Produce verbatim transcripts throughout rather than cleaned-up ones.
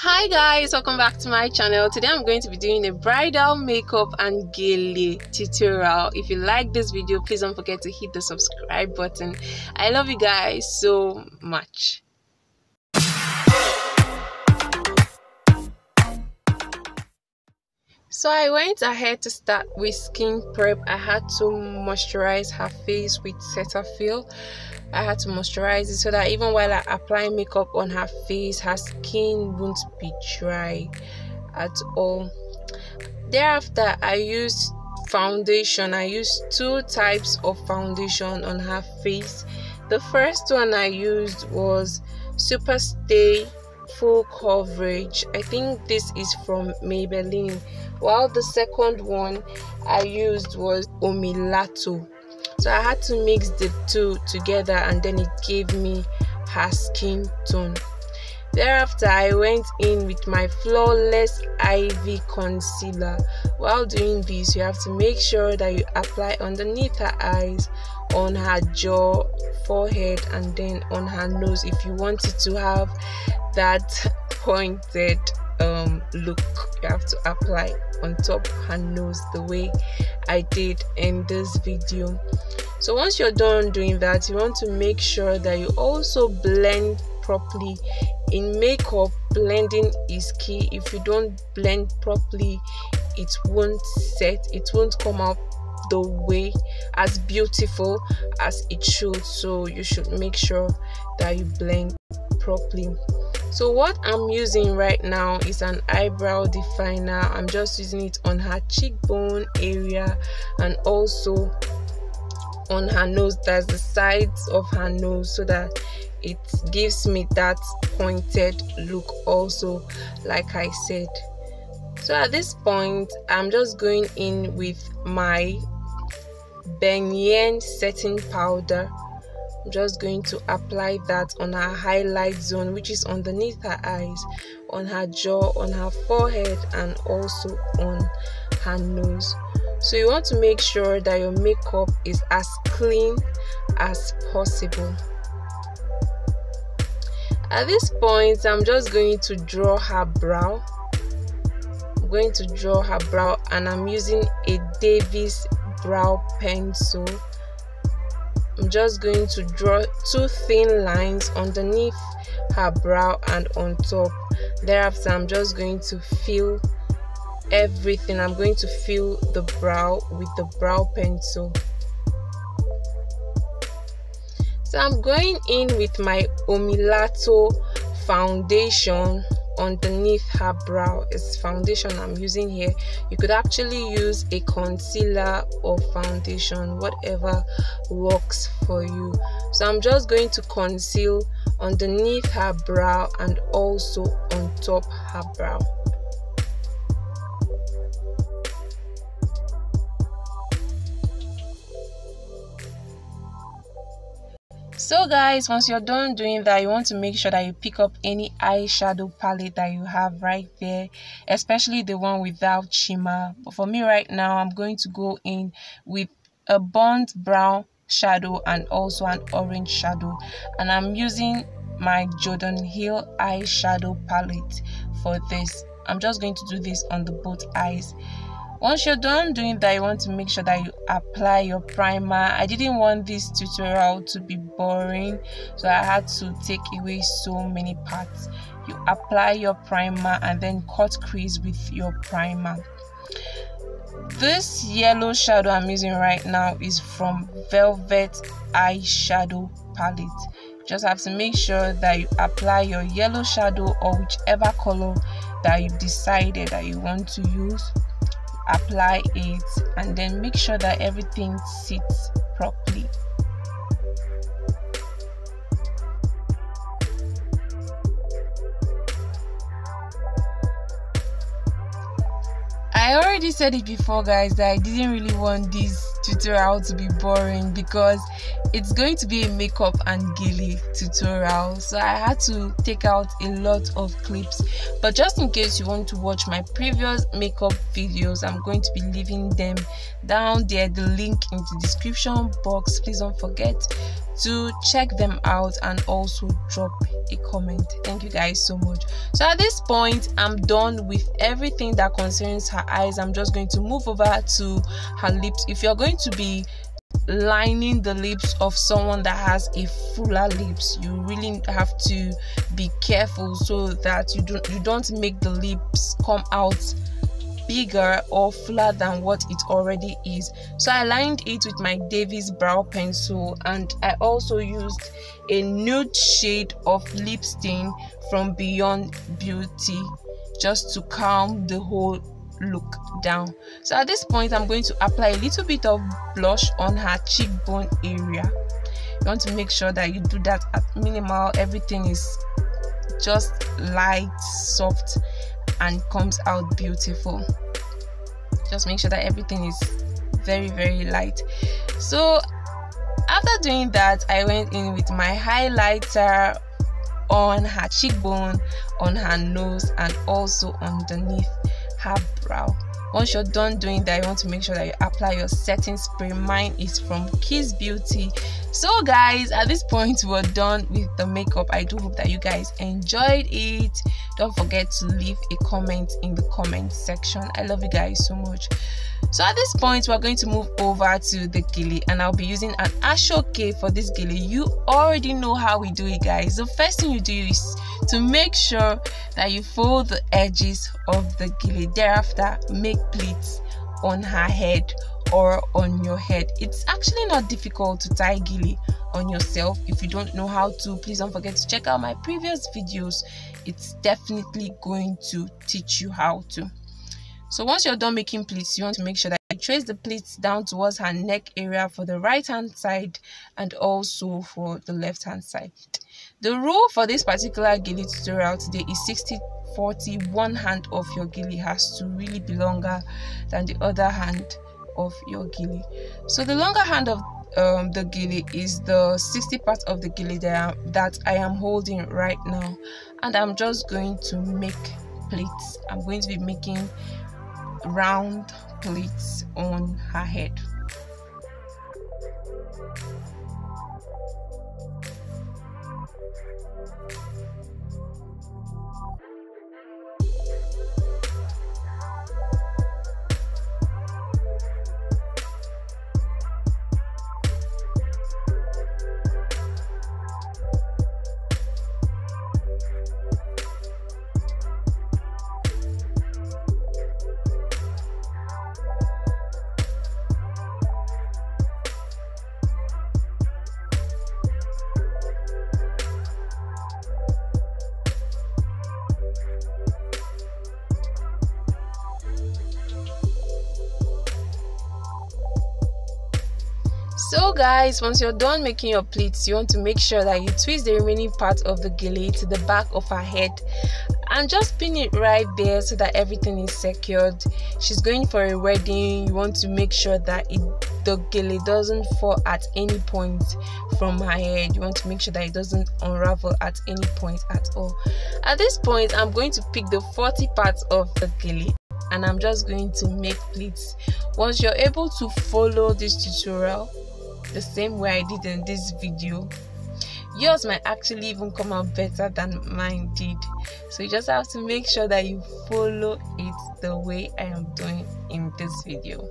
Hi guys, welcome back to my channel. Today I'm going to be doing a bridal makeup and gele tutorial. If you like this video, please don't forget to hit the subscribe button. I love you guys so much. So I went ahead to start with skin prep. I had to moisturize her face with Cetaphil. I had to moisturize it so that even while I apply makeup on her face, her skin won't be dry at all. Thereafter, I used foundation. I used two types of foundation on her face. The first one I used was Super Stay Full Coverage. I think this is from Maybelline, while the second one I used was Omilato. So I had to mix the two together and then it gave me her skin tone. Thereafter, I went in with my Flawless Ivy concealer. While doing this, you have to make sure that you apply underneath her eyes, on her jaw, forehead, and then on her nose if you want it to have that pointed um, look. You have to apply on top of her nose the way I did in this video. So once you're done doing that, you want to make sure that you also blend properly. In makeup, blending is key. If you don't blend properly, it won't set, it won't come out the way as beautiful as it should. So you should make sure that you blend properly. So what I'm using right now is an eyebrow definer. I'm just using it on her cheekbone area and also on her nose, that's the sides of her nose, so that it gives me that pointed look also, like I said. So at this point, I'm just going in with my Benne setting powder. I'm just going to apply that on her highlight zone, which is underneath her eyes, on her jaw, on her forehead, and also on her nose. So you want to make sure that your makeup is as clean as possible. At this point, I'm just going to draw her brow. I'm going to draw her brow and I'm using a Davis brow pencil. I'm just going to draw two thin lines underneath her brow and on top. Thereafter, I'm just going to fill everything. I'm going to fill the brow with the brow pencil. So I'm going in with my Omilato foundation underneath her brow. It's foundation I'm using here. You could actually use a concealer or foundation, whatever works for you. So I'm just going to conceal underneath her brow and also on top her brow. So guys, once you're done doing that, you want to make sure that you pick up any eyeshadow palette that you have right there, especially the one without shimmer. But for me right now, I'm going to go in with a burnt brown shadow and also an orange shadow, and I'm using my Jordan Hill eyeshadow palette for this. I'm just going to do this on the both eyes. Once you're done doing that, you want to make sure that you apply your primer. I didn't want this tutorial to be boring, so I had to take away so many parts. You apply your primer and then cut crease with your primer. This yellow shadow I'm using right now is from Velvet Eyeshadow Palette. Just have to make sure that you apply your yellow shadow or whichever color that you've decided that you want to use. Apply it and then make sure that everything sits properly. I already said it before guys that I didn't really want this tutorial to be boring because it's going to be a makeup and gele tutorial, so I had to take out a lot of clips. But just in case you want to watch my previous makeup videos, I'm going to be leaving them down there, the link in the description box. Please don't forget to check them out and also drop a comment. Thank you guys so much. So at this point, I'm done with everything that concerns her eyes. I'm just going to move over to her lips. If you're going to be lining the lips of someone that has a fuller lips, you really have to be careful so that you don't you don't make the lips come out bigger or fuller than what it already is. So I lined it with my Davis brow pencil, and I also used a nude shade of lip stain from Beyond Beauty just to calm the whole look down. So at this point, I'm going to apply a little bit of blush on her cheekbone area. You want to make sure that you do that at minimal. Everything is just light, soft, and comes out beautiful. Just make sure that everything is very very light. So after doing that, I went in with my highlighter on her cheekbone, on her nose, and also underneath her brow. Once you're done doing that, you want to make sure that you apply your setting spray. Mine is from Kiss Beauty. So guys, at this point, we're done with the makeup. I do hope that you guys enjoyed it. Don't forget to leave a comment in the comment section. I love you guys so much. So at this point, we're going to move over to the Gele, and I'll be using an Ashoke for this Gele. You already know how we do it, guys. The first thing you do is to make sure that you fold the edges of the Gele. Thereafter, make pleats on her head or on your head. It's actually not difficult to tie Gele on yourself. If you don't know how to, please don't forget to check out my previous videos. It's definitely going to teach you how to. So once you're done making pleats, you want to make sure that you trace the pleats down towards her neck area for the right hand side and also for the left hand side. The rule for this particular Gele tutorial today is sixty forty. One hand of your Gele has to really be longer than the other hand of your Gele. So the longer hand of um, the Gele is the sixty part of the Gele that, that I am holding right now, and I'm just going to make pleats. I'm going to be making round pleats on her head. So guys, once you're done making your pleats, you want to make sure that you twist the remaining part of the Gele to the back of her head and just pin it right there so that everything is secured. She's going for a wedding. You want to make sure that it the Gele doesn't fall at any point from her head. You want to make sure that it doesn't unravel at any point at all. At this point, I'm going to pick the forty parts of the Gele, and I'm just going to make pleats. Once you're able to follow this tutorial the same way I did in this video, yours might actually even come out better than mine did. So you just have to make sure that you follow it the way I am doing in this video.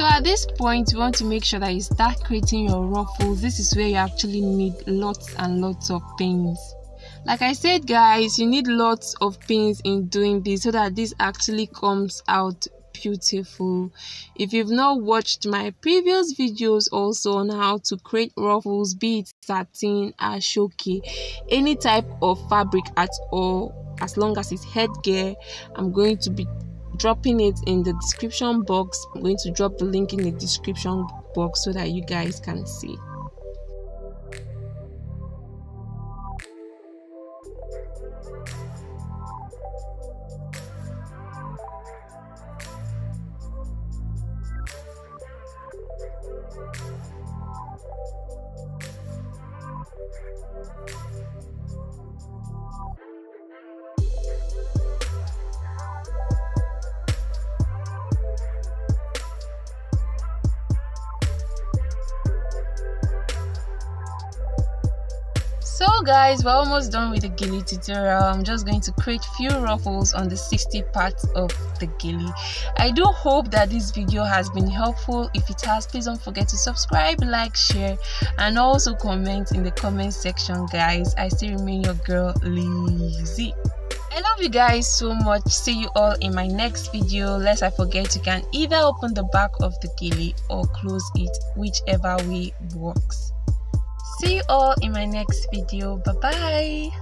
So at this point, you want to make sure that you start creating your ruffles. This is where you actually need lots and lots of pins. Like I said, guys, you need lots of pins in doing this so that this actually comes out beautiful. If you've not watched my previous videos also on how to create ruffles, be it satin, ashoke, any type of fabric at all, as long as it's headgear, I'm going to be dropping it in the description box. I'm going to drop the link in the description box so that you guys can see. So guys, we're almost done with the Gele tutorial. I'm just going to create few ruffles on the sixty parts of the Gele. I do hope that this video has been helpful. If it has, please don't forget to subscribe, like, share, and also comment in the comment section, guys. I still remain your girl, Lizzie. I love you guys so much. See you all in my next video. Lest I forget, you can either open the back of the Gele or close it, whichever way works. See you all in my next video. Bye bye.